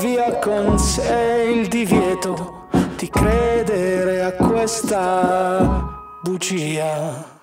via con sé il divieto di credere a questa bugia.